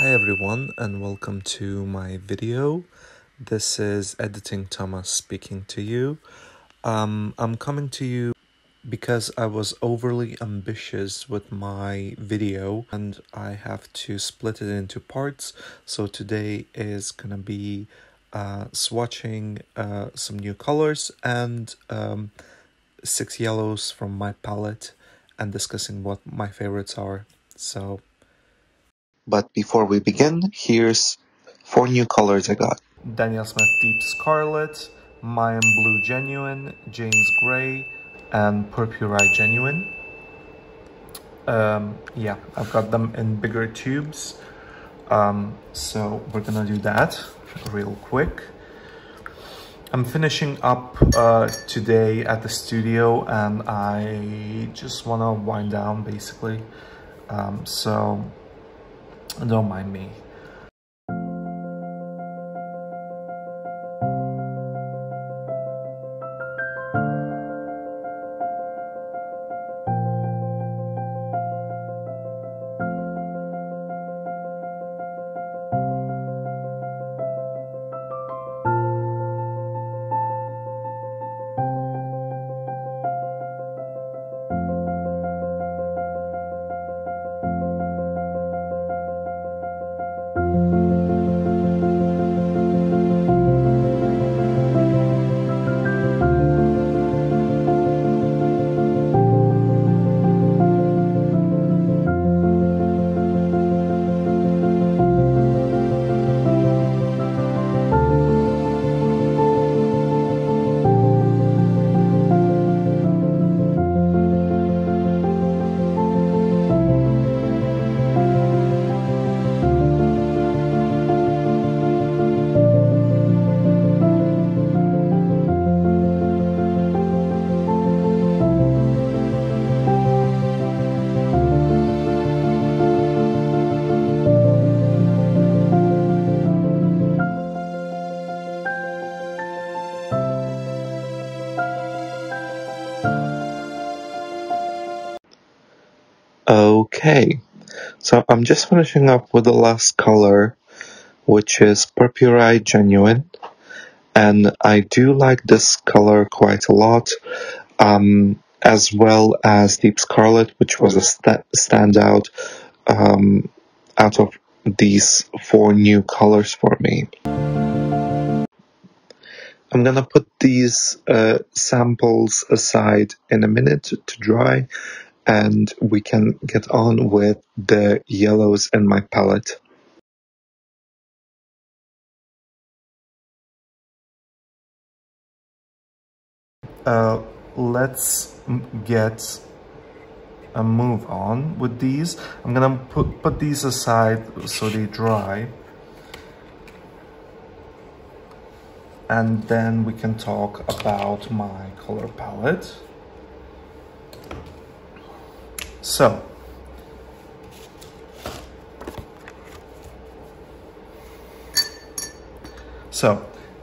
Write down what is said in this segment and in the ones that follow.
Hi everyone, and welcome to my video. This is Editing Thomas speaking to you. I'm coming to you because I was overly ambitious with my video and I have to split it into parts. So today is gonna be swatching some new colors and 6 yellows from my palette and discussing what my favorites are. So but before we begin, here's 4 new colors I got. Daniel Smith Deep Scarlet, Mayan Blue Genuine, Jane's Grey, and Purpurite Genuine. Yeah, I've got them in bigger tubes. So we're gonna do that real quick. I'm finishing up today at the studio and I just wanna wind down basically. So don't mind me. Okay, so I'm just finishing up with the last color, which is Purpurite Genuine, and I do like this color quite a lot, as well as Deep Scarlet, which was a standout out of these 4 new colors for me. I'm gonna put these samples aside in a minute to dry, and we can get on with the yellows in my palette. Let's get a move on with these. I'm gonna put these aside so they dry, and then we can talk about my color palette. So,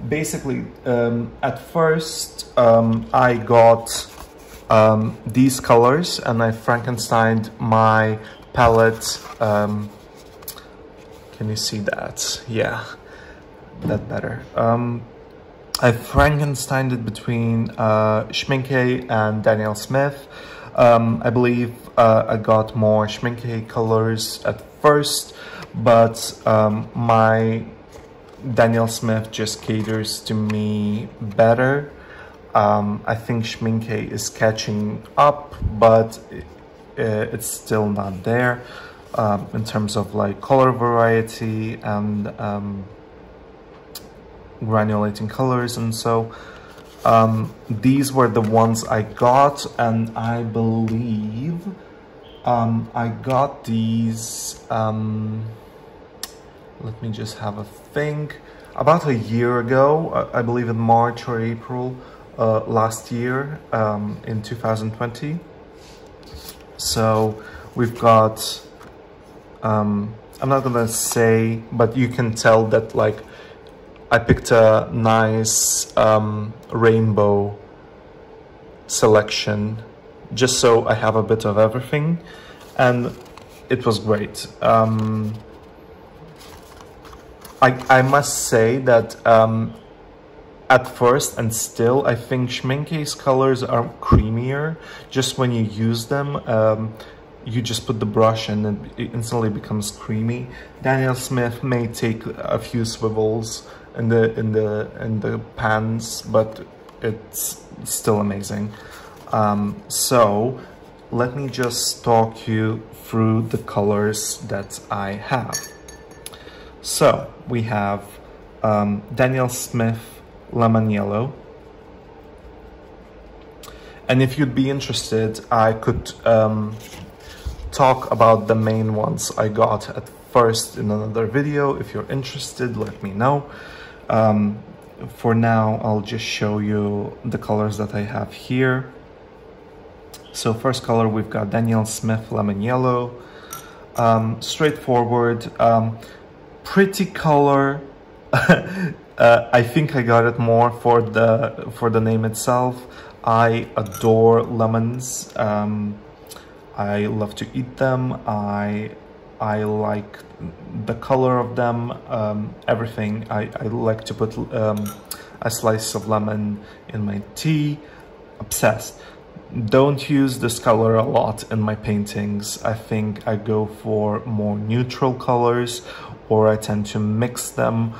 basically, at first I got these colors and I Frankensteined my palette. Can you see that? Yeah, that better. I Frankensteined it between Schmincke and Daniel Smith. I believe I got more Schmincke colors at first, but my Daniel Smith just caters to me better. I think Schmincke is catching up, but it's still not there in terms of like color variety and granulating colors and so. These were the ones I got, and I believe I got these, let me just have a think, about a year ago, I believe in March or April last year, in 2020. So we've got, I'm not gonna say, but you can tell that like I picked a nice rainbow selection just so I have a bit of everything, and it was great. I must say that at first and still, I think Schmincke's colors are creamier. Just when you use them, you just put the brush and it instantly becomes creamy. Daniel Smith may take a few swivels in the pans, but it's still amazing. So let me just talk you through the colors that I have. So we have Daniel Smith Lemon Yellow, and if you'd be interested, I could talk about the main ones I got at first in another video. If you're interested, let me know. For now, I'll just show you the colors that I have here. So first color, we've got Daniel Smith Lemon Yellow. Straightforward, pretty color. I think I got it more for the name itself. I adore lemons. I love to eat them. I like the color of them. Everything. I like to put a slice of lemon in my tea. Obsessed. Don't use this color a lot in my paintings. I think I go for more neutral colors, or I tend to mix them.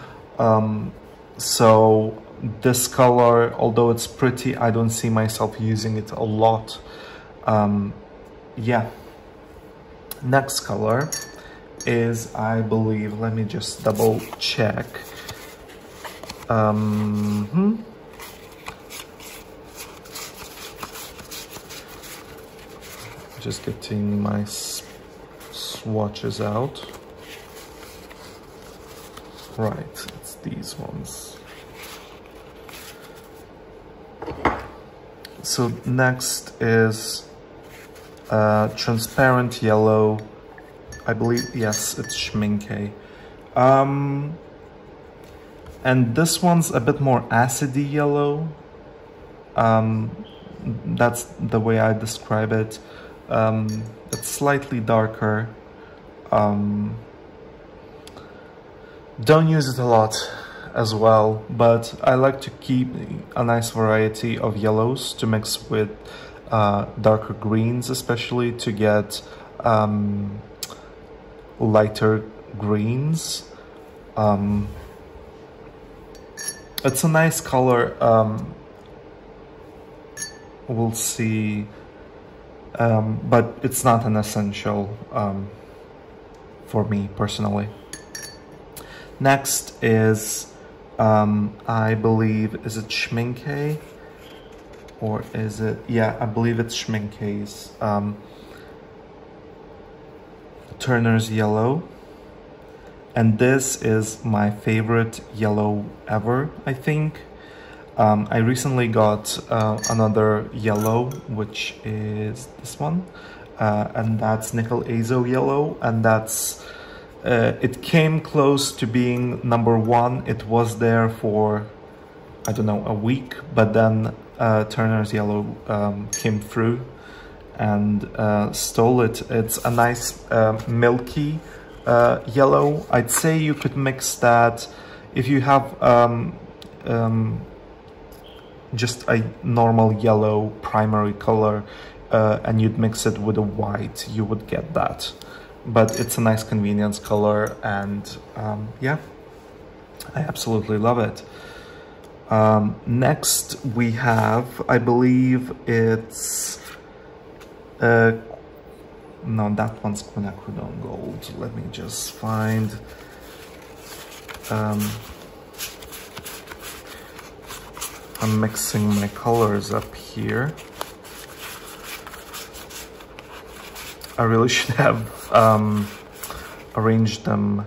So this color, although it's pretty, I don't see myself using it a lot. Yeah. Next color is, I believe, let me just double check. Just getting my swatches out. Right, it's these ones. So next is Transparent Yellow. I believe, yes, it's Schmincke. And this one's a bit more acidy yellow. That's the way I describe it. It's slightly darker. Don't use it a lot as well, but I like to keep a nice variety of yellows to mix with darker greens, especially to get lighter greens. It's a nice color. We'll see. But it's not an essential for me personally. Next is, I believe, is it Schmincke? Or is it, yeah, I believe it's Schmincke's Turner's Yellow. And this is my favorite yellow ever, I think. I recently got another yellow, which is this one, and that's Nickel Azo Yellow, and that's it came close to being #1. It was there for, I don't know, a week, but then Turner's Yellow came through and stole it. It's a nice milky yellow. I'd say you could mix that if you have just a normal yellow primary color, and you'd mix it with a white, you would get that. But it's a nice convenience color, and yeah, I absolutely love it. Next we have, I believe it's, no, that one's Quinacridone Gold. Let me just find, I'm mixing my colors up here. I really should have arranged them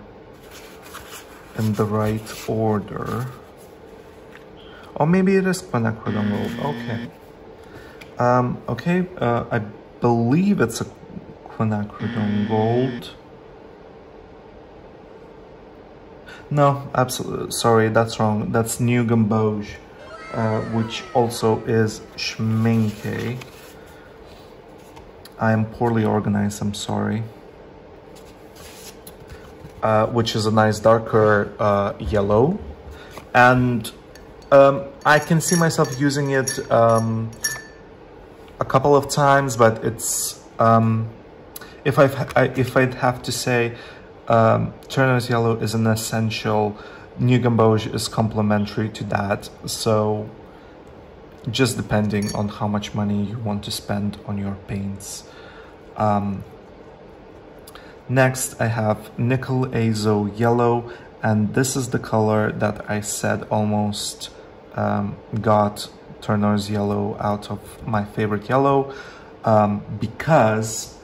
in the right order. Or maybe it is Quinacridone Gold. Okay. Okay, I believe it's a Quinacridone Gold. No, absolutely. Sorry, that's wrong. That's New Gamboge. Which also is Schmincke. I am poorly organized, I'm sorry. which is a nice darker yellow, and I can see myself using it a couple of times, but it's if I'd have to say, Turner's Yellow is an essential. New Gamboge is complementary to that, so just depending on how much money you want to spend on your paints. Next I have Nickel Azo Yellow, and this is the color that I said almost got Turner's Yellow out of my favorite yellow, because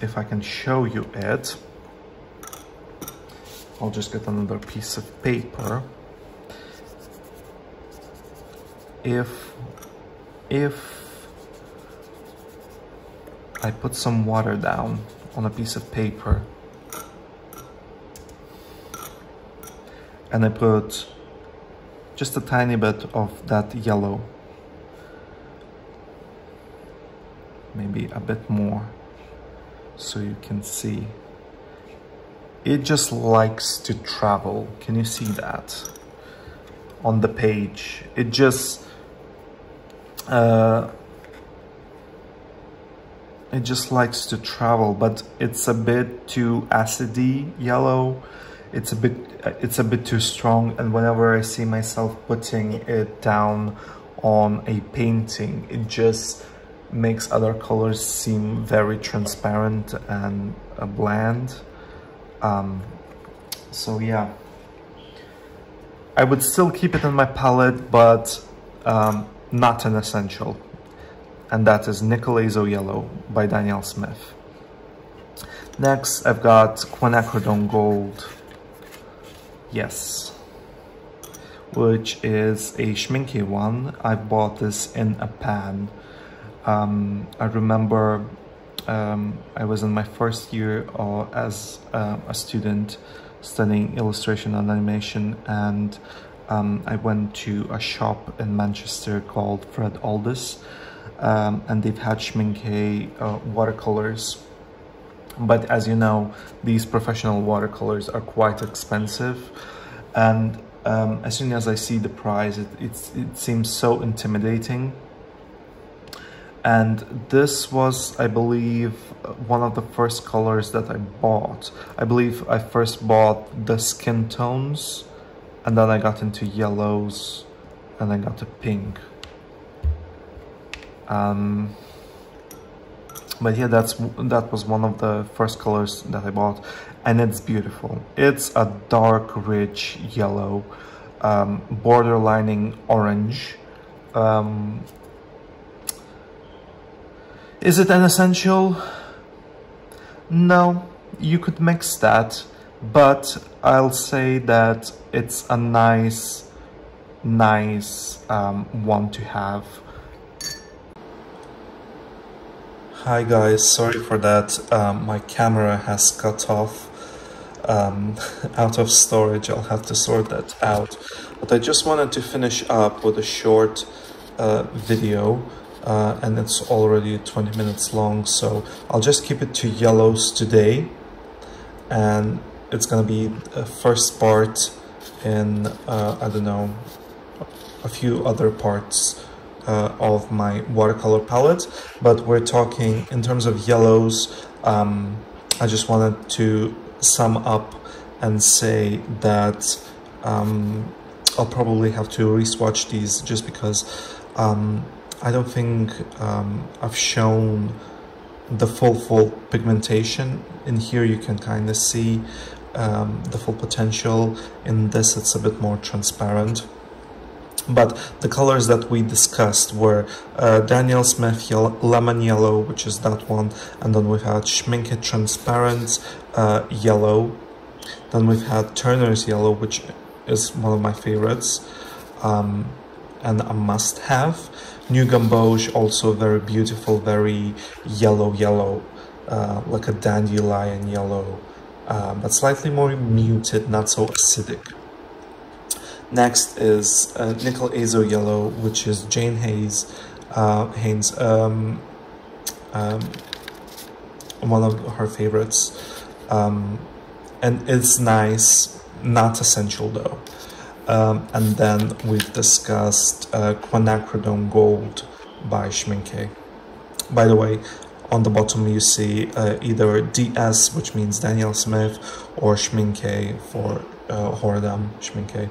if I can show you it, I'll just get another piece of paper. If I put some water down on a piece of paper and I put just a tiny bit of that yellow, maybe a bit more, so you can see. It just likes to travel. Can you see that on the page? It just it just likes to travel, but it's a bit too acidy yellow. It's a bit too strong, and whenever I see myself putting it down on a painting, it just makes other colors seem very transparent and bland. So yeah, I would still keep it in my palette, but not an essential, and that is Nickel Azo Yellow by Daniel Smith. Next I've got Quinacridone Gold, yes, which is a Schmincke one. I bought this in a pan. I remember I was in my first year as a student studying illustration and animation, and I went to a shop in Manchester called Fred Aldous, and they've had Schmincke watercolors. But as you know, these professional watercolors are quite expensive, and as soon as I see the price, it seems so intimidating. And this was, I believe, one of the first colors that I bought. I believe I first bought the skin tones, and then I got into yellows, and I got a pink. But yeah, that was one of the first colors that I bought, and it's beautiful. It's a dark, rich yellow, borderlining orange. Is it an essential? No, you could mix that, but I'll say that it's a nice one to have. Hi guys, sorry for that. My camera has cut off out of storage. I'll have to sort that out. But I just wanted to finish up with a short video. And it's already 20 minutes long, so I'll just keep it to yellows today, and it's gonna be the first part in I don't know, a few other parts of my watercolor palette. But we're talking in terms of yellows. I just wanted to sum up and say that I'll probably have to re-swatch these, just because I don't think I've shown the full pigmentation. In here you can kind of see the full potential. In this it's a bit more transparent. But the colors that we discussed were Daniel Smith Lemon Yellow, which is that one, and then we've had Schmincke Transparent Yellow. Then we've had Turner's Yellow, which is one of my favorites and a must-have. New Gamboge, also very beautiful, very yellow, like a dandelion yellow, but slightly more muted, not so acidic. Next is Nickel Azo Yellow, which is Jane Haynes, one of her favorites. and it's nice, not essential though. And then we've discussed Quinacridone Gold by Schmincke. By the way, on the bottom you see either DS, which means Daniel Smith, or Schmincke for Horadam Schmincke.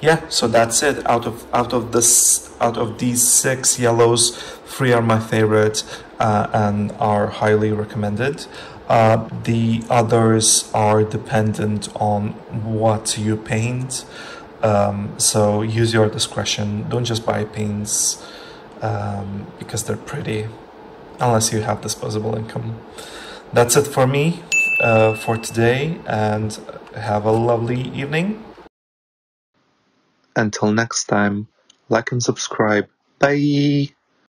Yeah, so that's it. Out of these 6 yellows, 3 are my favorite and are highly recommended. The others are dependent on what you paint, so use your discretion. Don't just buy paints because they're pretty, unless you have disposable income. That's it for me for today, and have a lovely evening. Until next time, like and subscribe. Bye!